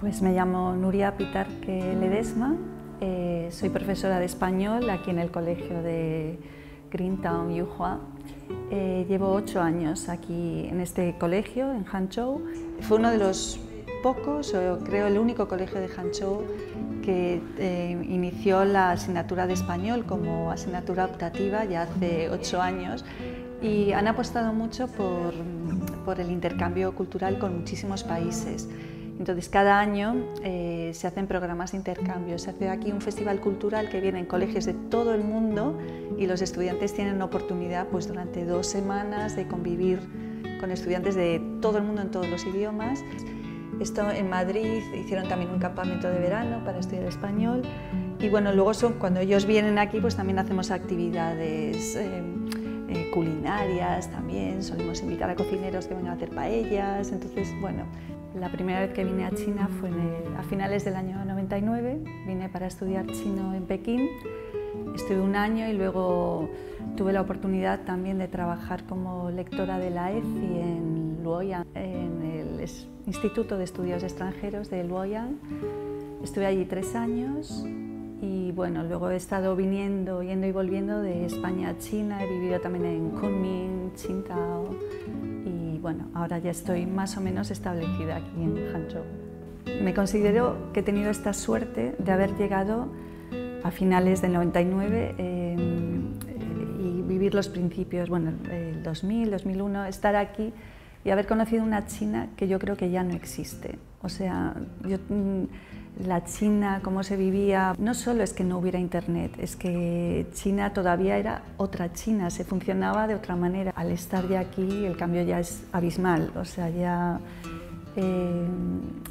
Pues me llamo Nuria Pitarque Ledesma, soy profesora de español aquí en el colegio de Greentown Yuhua. Llevo 8 años aquí en este colegio, en Hangzhou. Fue uno de los pocos, o creo el único colegio de Hangzhou que inició la asignatura de español como asignatura optativa ya hace 8 años y han apostado mucho por el intercambio cultural con muchísimos países. Entonces, cada año se hacen programas de intercambio. Se hace aquí un festival cultural que vienen colegios de todo el mundo y los estudiantes tienen la oportunidad, pues, durante 2 semanas de convivir con estudiantes de todo el mundo en todos los idiomas. Esto en Madrid hicieron también un campamento de verano para estudiar español. Y bueno, luego cuando ellos vienen aquí, pues también hacemos actividades culinarias también, solemos invitar a cocineros que vengan a hacer paellas. Entonces, bueno, la primera vez que vine a China fue a finales del año 99, vine para estudiar chino en Pekín, estuve 1 año y luego tuve la oportunidad también de trabajar como lectora de la EFI en Luoyang, en el Instituto de Estudios Extranjeros de Luoyang. Estuve allí 3 años. Y bueno, luego he estado viniendo, yendo y volviendo de España a China, he vivido también en Kunming, Qingdao y bueno, ahora ya estoy más o menos establecida aquí en Hangzhou. Me considero que he tenido esta suerte de haber llegado a finales del 99 y vivir los principios, bueno, el 2000, 2001, estar aquí y haber conocido una China que yo creo que ya no existe. O sea, la China, cómo se vivía, no solo es que no hubiera internet, es que China todavía era otra China, se funcionaba de otra manera. Al estar ya aquí el cambio ya es abismal, o sea, ya...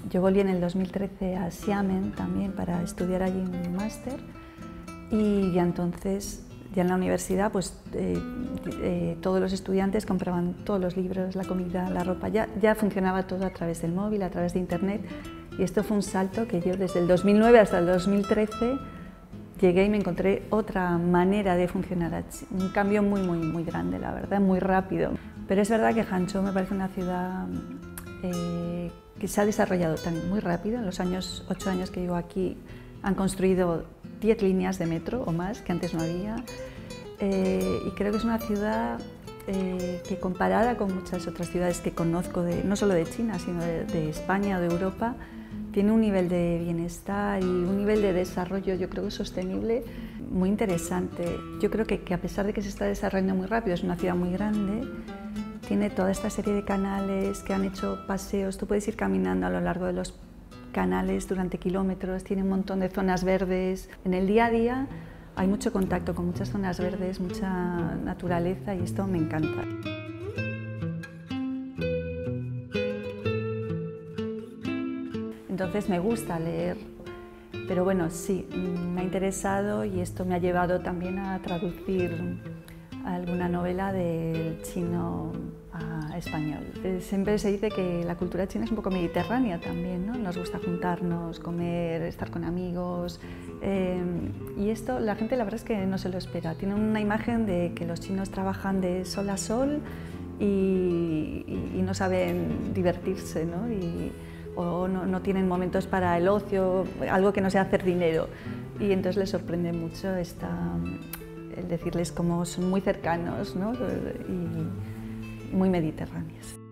yo volví en el 2013 a Xiamen también para estudiar allí un máster y ya entonces... Ya en la universidad, pues todos los estudiantes compraban todos los libros, la comida, la ropa, ya funcionaba todo a través del móvil, a través de internet, y esto fue un salto que yo desde el 2009 hasta el 2013 llegué y me encontré otra manera de funcionar, un cambio muy, muy, muy grande, la verdad, muy rápido. Pero es verdad que Hangzhou me parece una ciudad que se ha desarrollado también muy rápido. En los 8 años que llevo aquí han construido 10 líneas de metro o más, que antes no había, y creo que es una ciudad que comparada con muchas otras ciudades que conozco, no solo de China, sino de España o de Europa, tiene un nivel de bienestar y un nivel de desarrollo, yo creo que sostenible, muy interesante. Yo creo que a pesar de que se está desarrollando muy rápido, es una ciudad muy grande, tiene toda esta serie de canales que han hecho paseos, tú puedes ir caminando a lo largo de los canales durante kilómetros, tiene un montón de zonas verdes. En el día a día hay mucho contacto con muchas zonas verdes, mucha naturaleza y esto me encanta. Entonces me gusta leer, pero bueno, sí, me ha interesado y esto me ha llevado también a traducir alguna novela del chino a español. Siempre se dice que la cultura china es un poco mediterránea también, ¿no? Nos gusta juntarnos, comer, estar con amigos y esto la gente la verdad es que no se lo espera. Tienen una imagen de que los chinos trabajan de sol a sol y no saben divertirse, ¿no? O no tienen momentos para el ocio, algo que no sea hacer dinero. Y entonces les sorprende mucho el decirles cómo son muy cercanos, ¿no? Y muy mediterráneas.